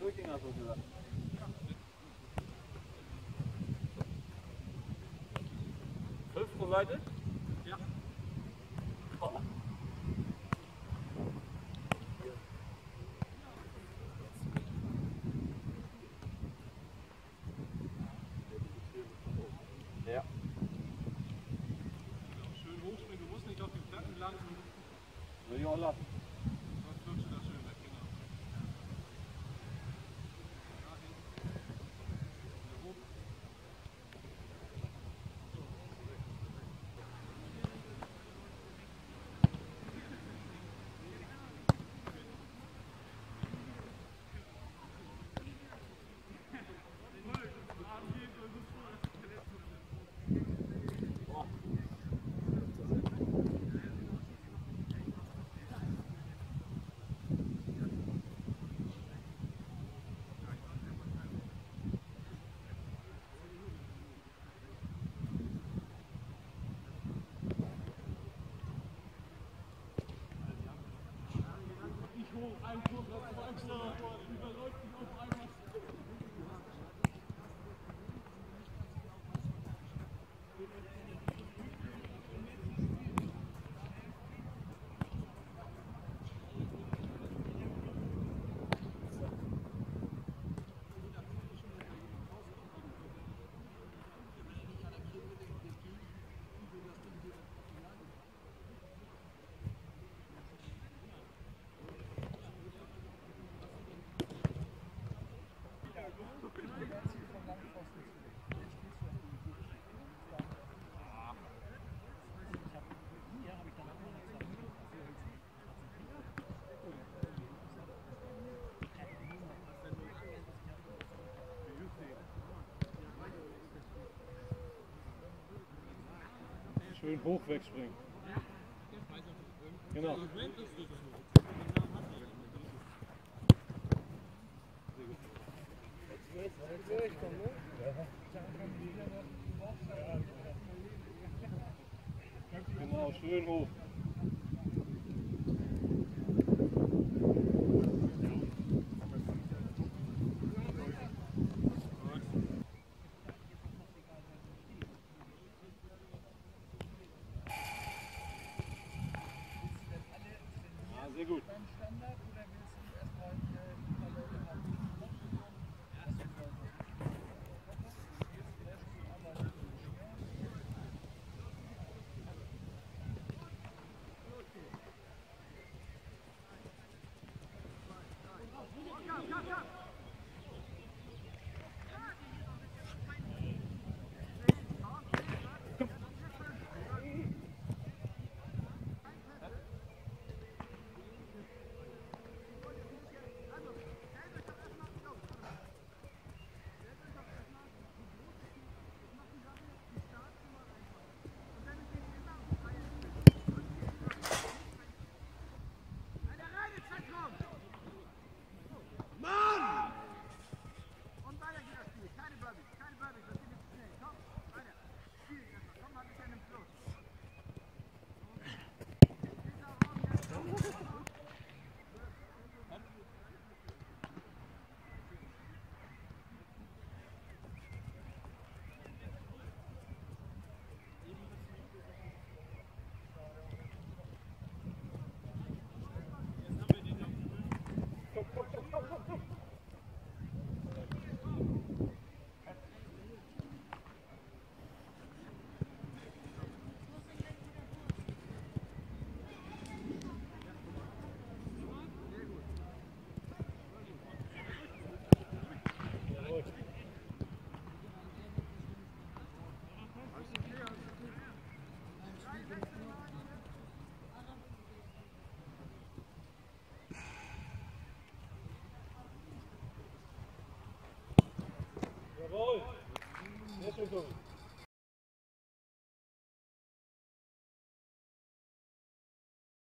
durch den Arsch gesagt. Fünf pro Seite? Ja. Oh. Ja. Schön hochspringen, du musst nicht auf den Platten landen. Will ich auch lassen. Sonst flutscht du das schön weg, genau. Da hinten. Wieder hoch. Ein Tor, ein Tor, überläuft ihn auf einmal. Schön hoch wegspringen. Genau. Genau, schön hoch. Sehr gut. Beim Standard oder willst du erstmal hier ein paar Leute haben? Jawohl! Sehr schön, Tobi.